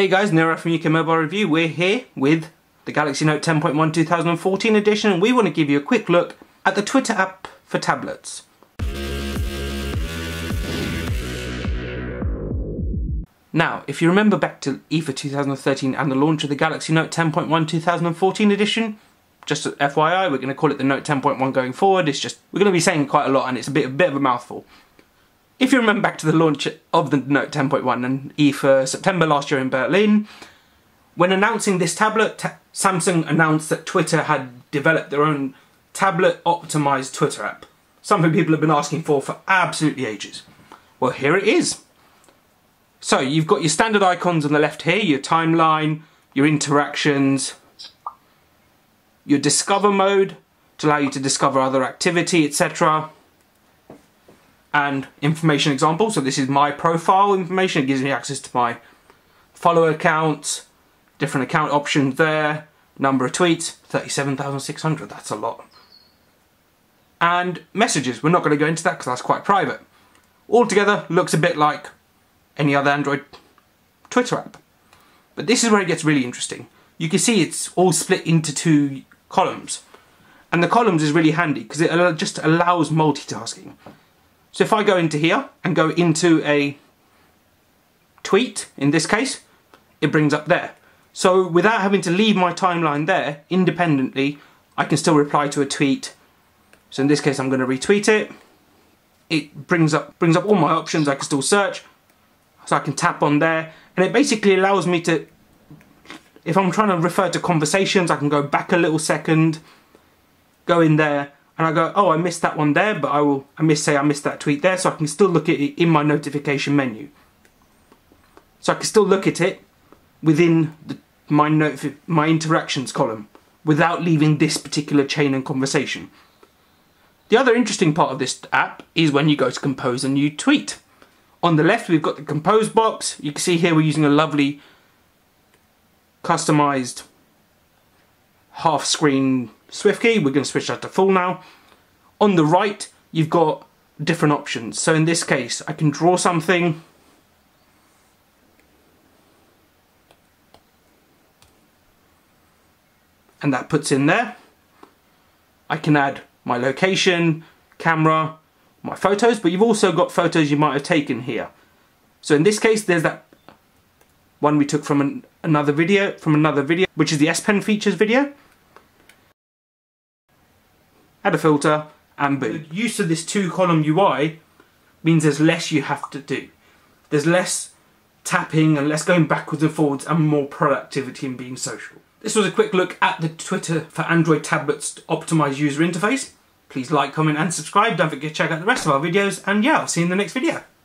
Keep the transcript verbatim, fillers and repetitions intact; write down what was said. Hey guys, Neera from U K Mobile Review. We're here with the Galaxy Note ten point one two thousand fourteen edition, and we want to give you a quick look at the Twitter app for tablets. Now, if you remember back to I F A two thousand thirteen and the launch of the Galaxy Note ten point one two thousand fourteen edition, just F Y I, we're going to call it the Note ten point one going forward. It's just, we're going to be saying quite a lot and it's a bit, a bit of a mouthful. If you remember back to the launch of the Note ten point one and I F A September last year in Berlin, when announcing this tablet, ta Samsung announced that Twitter had developed their own tablet-optimised Twitter app, something people have been asking for for absolutely ages. Well, here it is. So you've got your standard icons on the left here, your timeline, your interactions, your discover mode to allow you to discover other activity, et cetera, and information example. So this is my profile information. It gives me access to my follower accounts, different account options there, number of tweets, thirty-seven thousand six hundred, that's a lot. And messages, we're not going to go into that because that's quite private. Altogether, looks a bit like any other Android Twitter app. But this is where it gets really interesting. You can see it's all split into two columns. And the columns is really handy because it just allows multitasking. So if I go into here and go into a tweet, in this case, it brings up there. So without having to leave my timeline there, independently, I can still reply to a tweet. So in this case, I'm going to retweet it. It brings up, brings up all my options. I can still search. So I can tap on there. And it basically allows me to, if I'm trying to refer to conversations, I can go back a little second, go in there. And I go, oh, I missed that one there, but I will, I miss, say I missed that tweet there, so I can still look at it in my notification menu. So I can still look at it within the, my, notif my interactions column without leaving this particular chain and conversation. The other interesting part of this app is when you go to compose a new tweet. On the left, we've got the compose box. You can see here we're using a lovely customized half screen SwiftKey. We're going to switch that to full now. On the right, you've got different options. So in this case, I can draw something. And that puts in there. I can add my location, camera, my photos, but you've also got photos you might have taken here. So in this case, there's that one we took from an, another video, from another video, which is the S Pen features video. Add a filter, and boom. The use of this two column U I means there's less you have to do. There's less tapping and less going backwards and forwards and more productivity and being social. This was a quick look at the Twitter for Android tablets optimised user interface. Please like, comment and subscribe. Don't forget to check out the rest of our videos, and yeah, I'll see you in the next video.